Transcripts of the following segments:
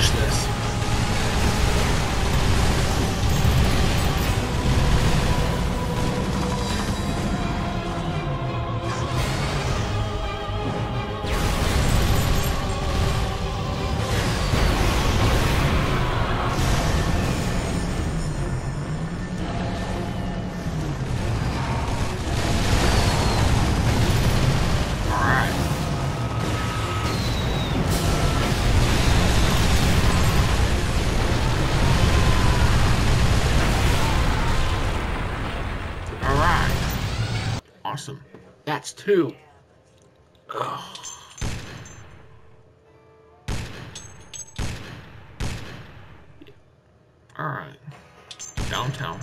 finish this. Awesome. That's two. Oh. All right. Downtown.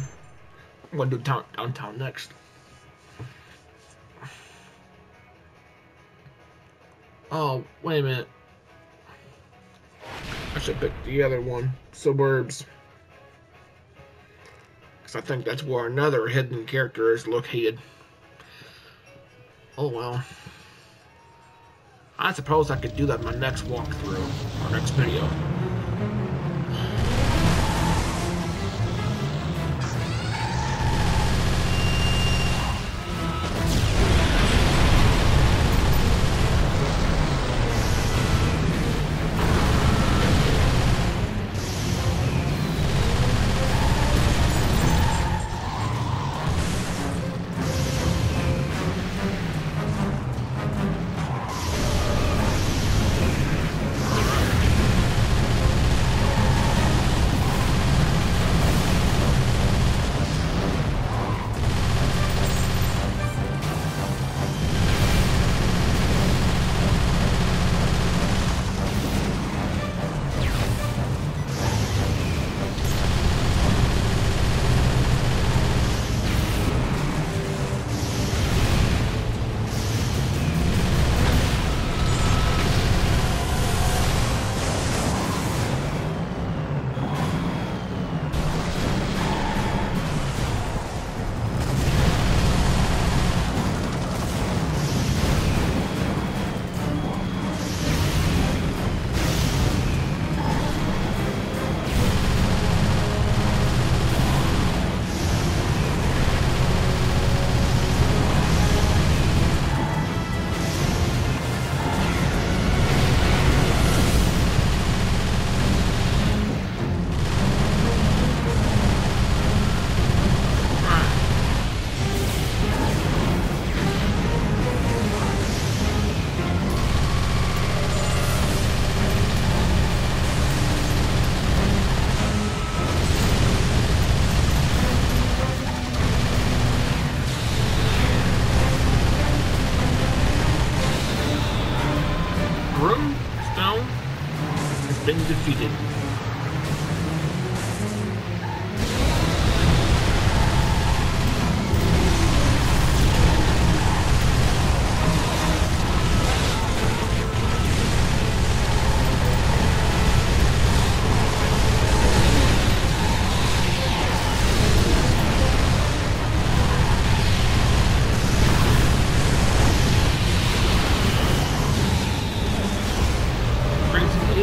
I'm gonna do downtown next. Oh, wait a minute. I should pick the other one. Suburbs. Because I think that's where another hidden character is located. Oh well. I suppose I could do that in my next walkthrough, or next video. Defeated.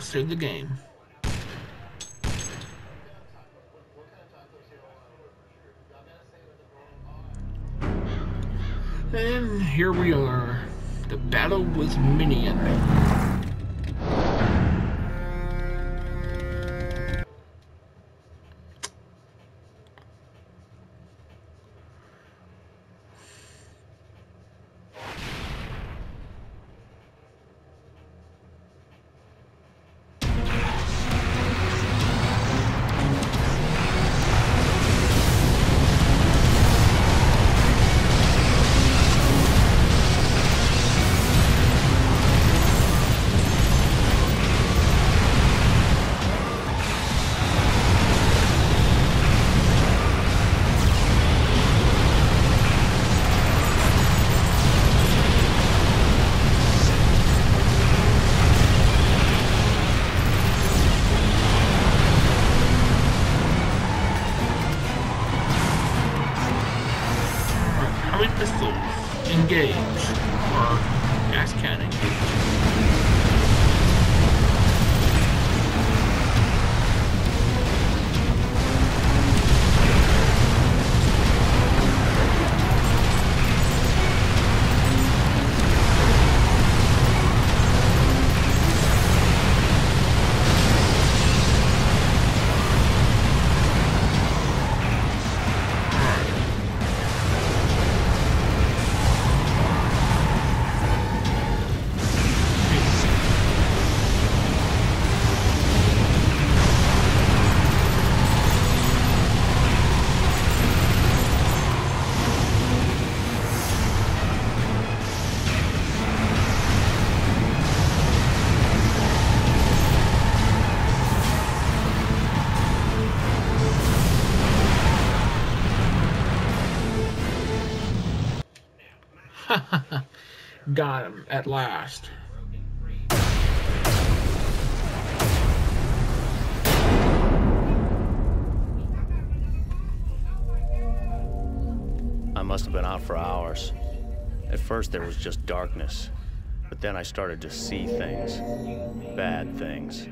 Save the game. And here we are. The battle was mini and big. Got him at last. I must have been out for hours. At first there was just darkness, but then I started to see things, bad things.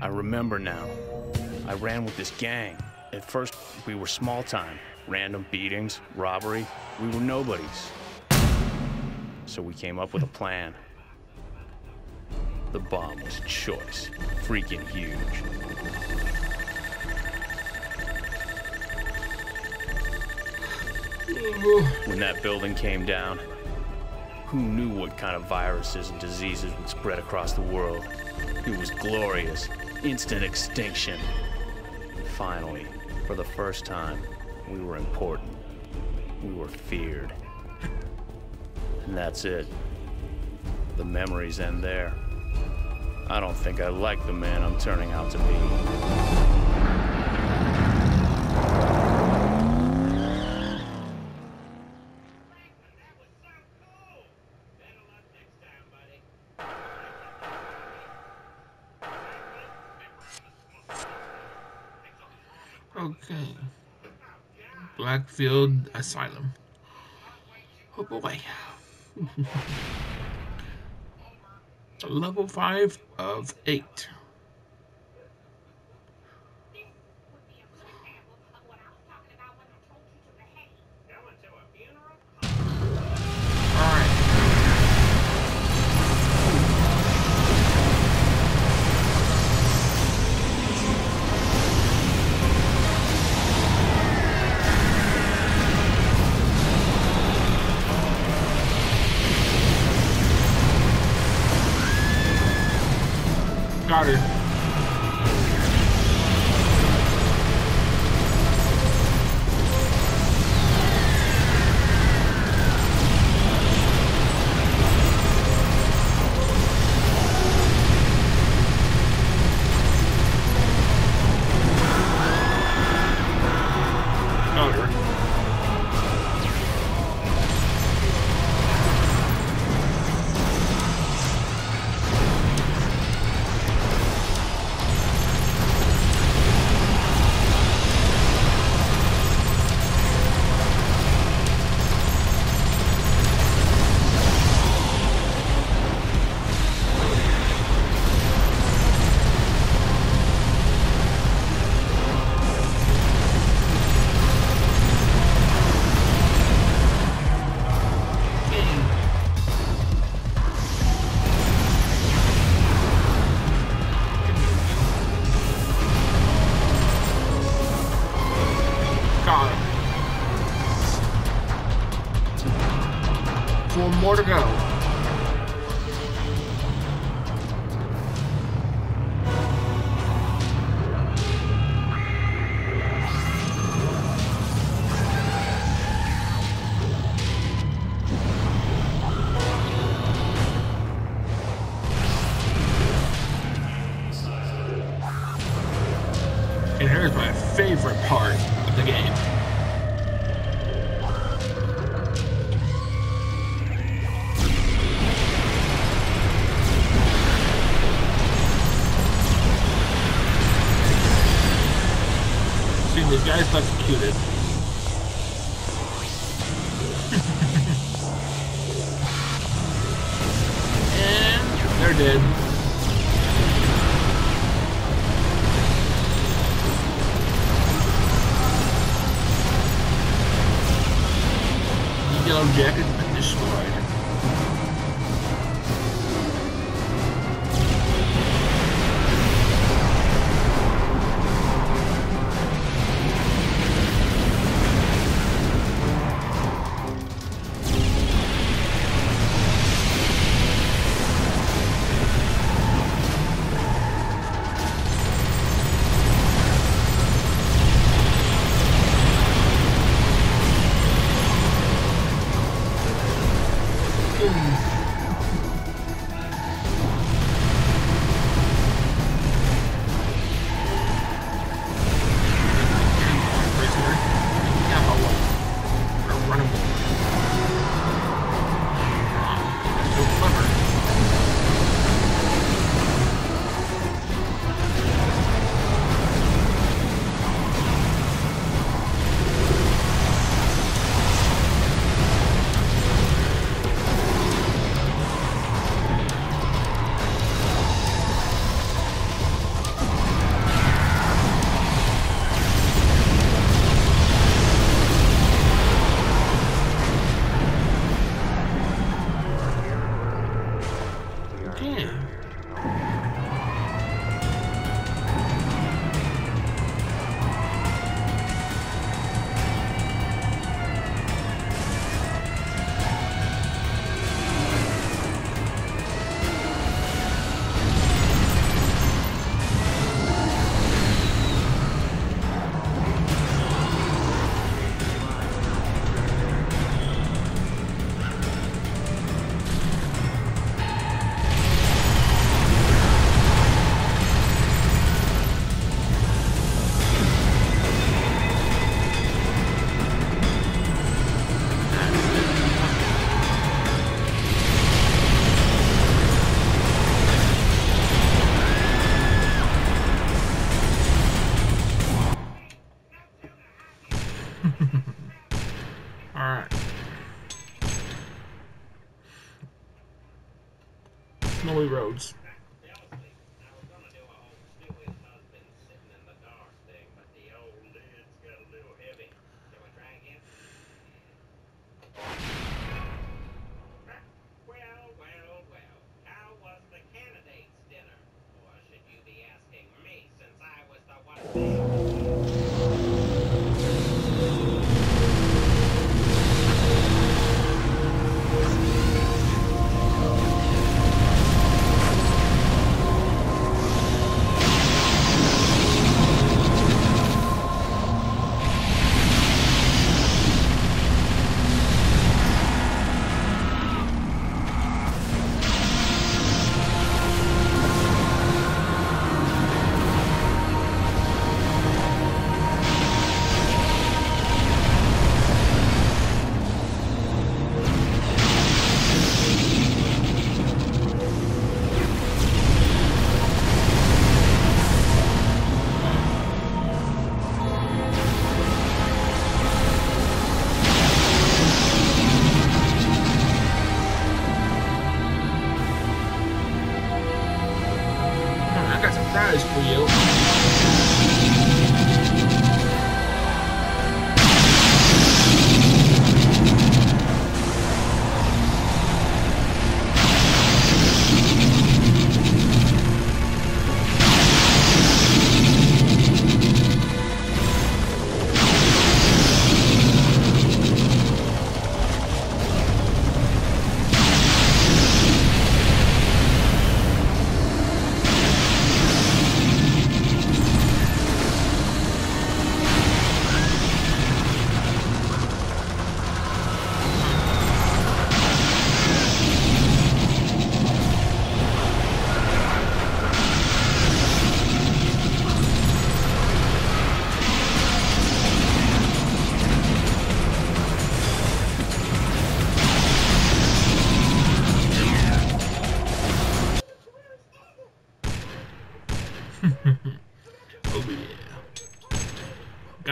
I remember now. I ran with this gang. At first we were small time, random beatings, robbery. We were nobodies. So we came up with a plan. The bomb was choice, freaking huge. When that building came down, who knew what kind of viruses and diseases would spread across the world? It was glorious, instant extinction. Finally, for the first time, we were important. We were feared. And that's it. The memories end there. I don't think I like the man I'm turning out to be. Okay. Blackfield Asylum. Oh boy. Level 5 of 8. Just one more to go. And here's my favorite part of the game. These guys look executed. And they're dead. The Yellow Jacket's been destroyed. Snowy roads.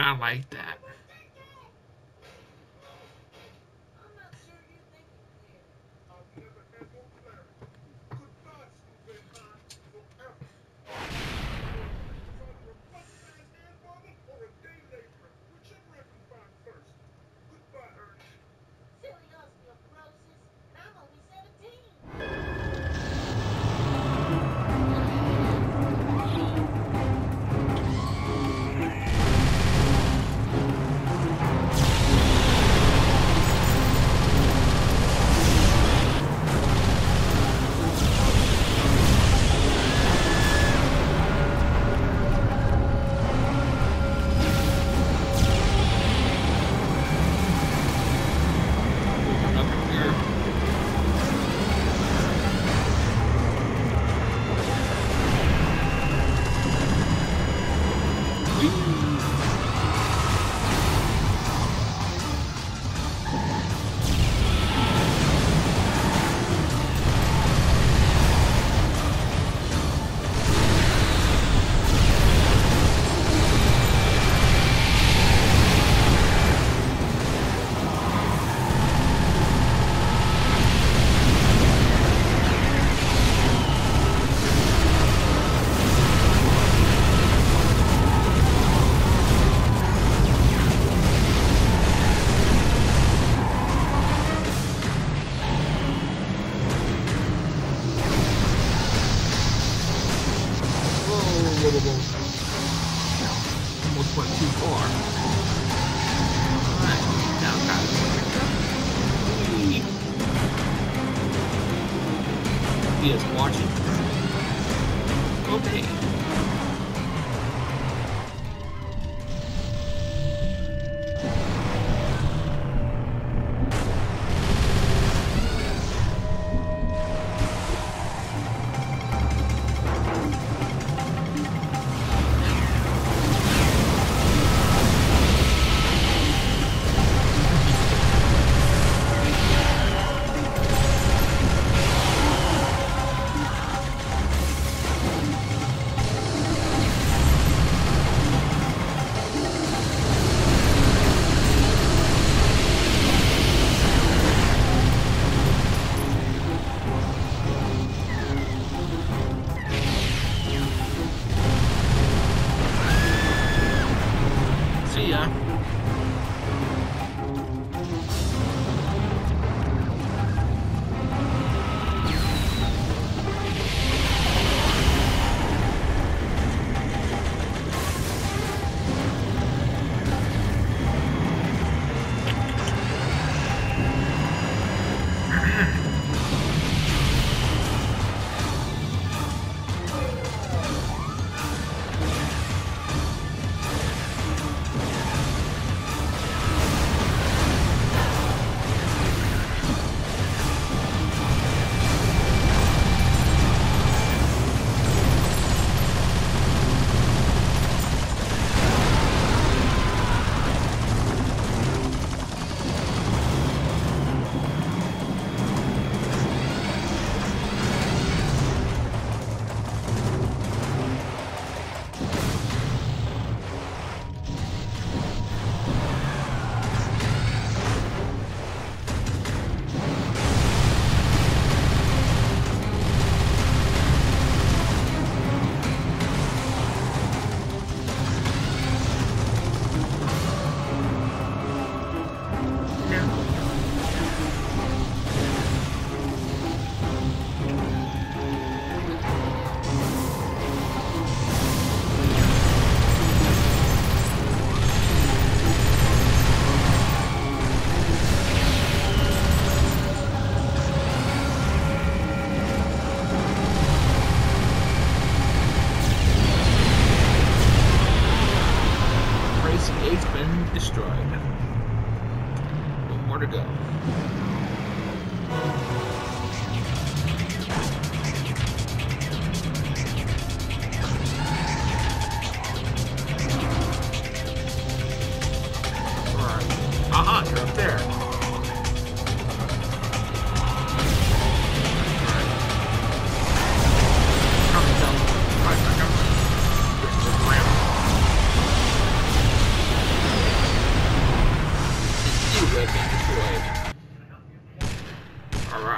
I like that.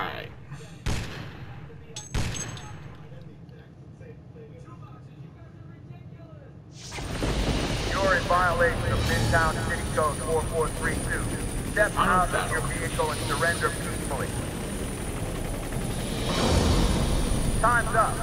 die. You're in violation of Midtown City Code 4432. Step out of your vehicle and surrender peacefully. Time's up.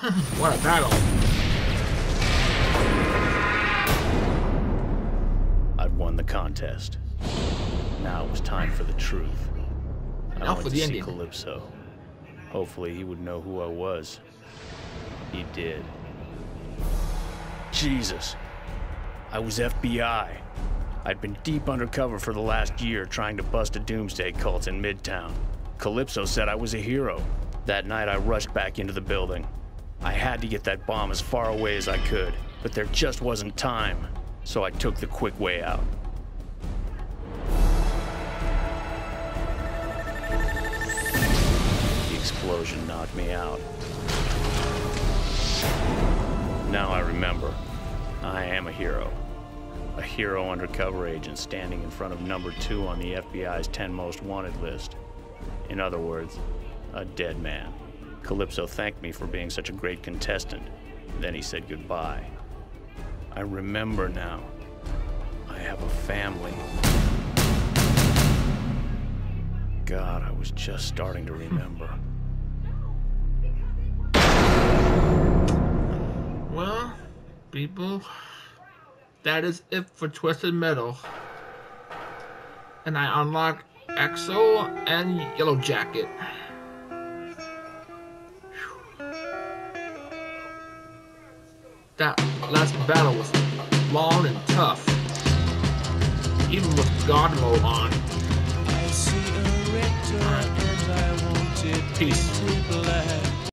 What a battle. I'd won the contest. Now it was time for the truth. I went to see Calypso. Hopefully he would know who I was. He did. Jesus. I was FBI. I'd been deep undercover for the last year trying to bust a doomsday cult in Midtown. Calypso said I was a hero. That night I rushed back into the building. I had to get that bomb as far away as I could, but there just wasn't time, so I took the quick way out. The explosion knocked me out. Now I remember. I am a hero. A hero undercover agent standing in front of number 2 on the FBI's 10 most wanted list. In other words, a dead man. Calypso thanked me for being such a great contestant. Then he said goodbye. I remember now. I have a family. God, I was just starting to remember. Well, people, that is it for Twisted Metal. And I unlock Axel and Yellow Jacket. That last battle was long and tough, even with Godmo on. I see a red door and I want it painted black. Peace.